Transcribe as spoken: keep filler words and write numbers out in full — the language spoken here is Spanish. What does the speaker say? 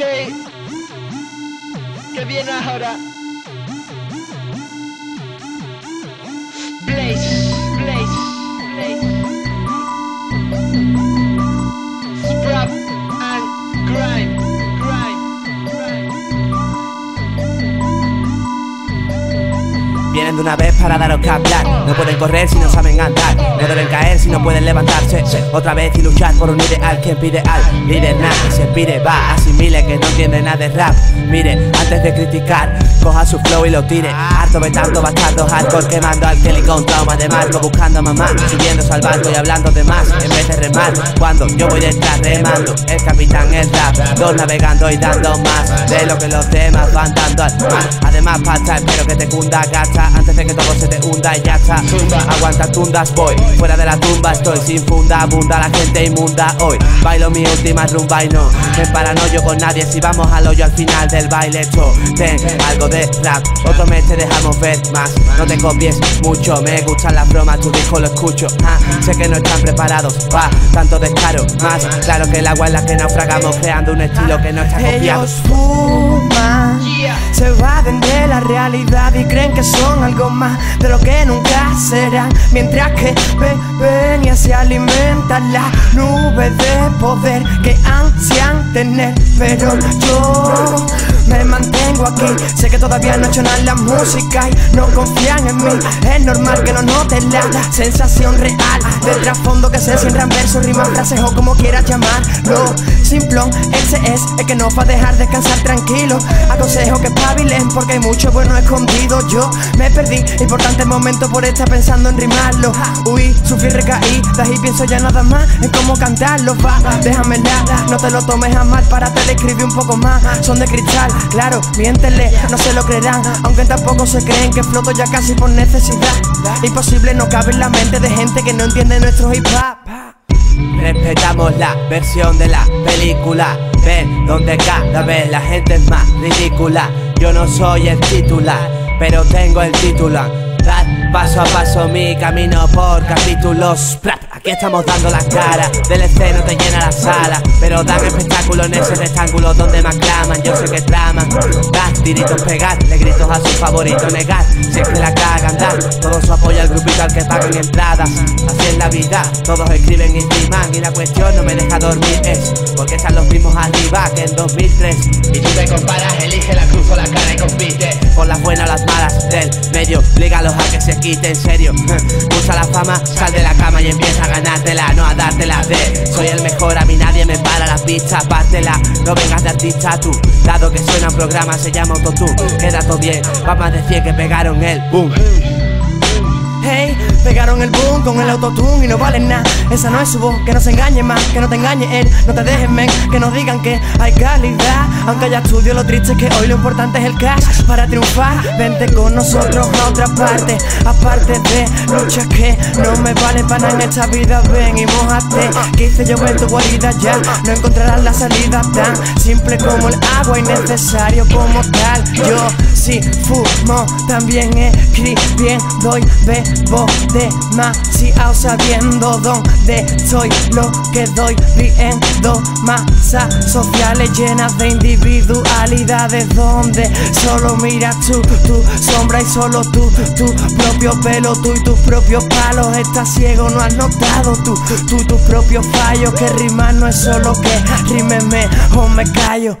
¿Qué es? ¿Qué viene ahora? Blaze, Blaze, Blaze. Scrap and grime, grime, grime. Vienen de una vez para daros que hablar. No pueden correr si no saben andar. No deben caer si no pueden levantarse. Otra vez y luchar por un ideal que impide al líder nada que se pide va. Asimile que no entiende nada de rap. Mire, antes de criticar, coja su flow y lo tire. Harto betardo, bastardo, hardcore, quemando al Kelly con trauma de marco, buscando a mamá, subiendo, salvando y hablando de más, en vez de remar, cuando yo voy detrás remando, el capitán, el rap, dos navegando y dando más, de lo que los demás van dando al mar. Además pasa, espero que te cunda, gasta, antes de que todo se te hunda y ya está. Aguanta tundas, voy, fuera de la tumba estoy, sin funda, abunda la gente inmunda hoy. Bailo mi última rumba y no me paranoio con nadie, si vamos al hoyo al final de el baile hecho, ten algo de rap. Otro mes te dejamos ver más. No te copies mucho, me gustan las bromas. Tu disco lo escucho, ah, sé que no están preparados. Va, tanto descaro, más claro que el agua en la que naufragamos, creando un estilo que no está copiado. Ellos fuman, se evaden de la realidad y creen que son algo más de lo que nunca serán, mientras que beben y se alimentan las nubes de poder que ansian tener. Pero yo me mantengo aquí, sé que todavía no he hecho nada en la música y no confían en mí. Es normal que no notes la sensación real del trasfondo que se siembra en versos, rimas, frases o como quieras llamarlo. Simplón, ese es el que no va a dejar descansar tranquilo. Aconsejo que espabilen porque hay mucho bueno escondido. Yo me perdí importantes momentos por estar pensando en rimarlo. Huí, sufrí, recaídas y pienso ya nada más en cómo cantarlo. Va, déjame nada, no te lo tomes a mal, para te escribí un poco más. Son de cristal, claro, miéntele, no se lo creerán, aunque tampoco se creen que floto ya casi por necesidad. Imposible, no cabe en la mente de gente que no entiende nuestro hip hop. Respetamos la versión de la película, ven donde cada vez la gente es más ridícula. Yo no soy el titular, pero tengo el título. Dad paso a paso mi camino por capítulos. Aquí estamos dando la cara, del escenario te llena la sala, pero dan espectáculo en ese rectángulo donde me aclaman. Yo sé que traman, dar tiritos, pegar, le gritos a su favorito, negar, si es que la cagan, dar todo su apoyo al grupito al que pagan entradas. Así es la vida, todos escriben y riman, y la cuestión no me deja dormir es porque están los mismos arriba que en dos mil tres. Y tú te comparas, elige la cruz o la cara y compite por las buenas o las malas del medio, lígalos a que se quite en serio. Usa la fama, sal de la cama y empieza a ganártela, no a dártela de soy el mejor, a mí nadie me para la pista, pártela, no vengas de artista tú, dado que suena un programa, se llama autotune, queda todo bien, va más de cien que pegaron el boom. Hey, pegaron el boom con el autotune y no valen nada, esa no es su voz, que no se engañe más, que no te engañe él, no te dejes men, que nos digan que hay calidad, aunque haya estudio, lo triste es que hoy lo importante es el cash, para triunfar, vente con nosotros a otra parte, aparte de luchas que no me valen para nada en esta vida, ven y mojate, que hice yo en tu guarida ya, no encontrarás la salida tan simple como el agua y necesario como tal, yo sí fumo, también escribiendo y veo voz demasiado sabiendo dónde soy, lo que doy, riendo masas sociales llenas de individualidades donde solo miras tú, tu sombra y solo tú, tu propio pelo, tú y tus propios palos, estás ciego, no has notado tú, tú tus propios fallos, que rimar no es solo que rímeme o me callo.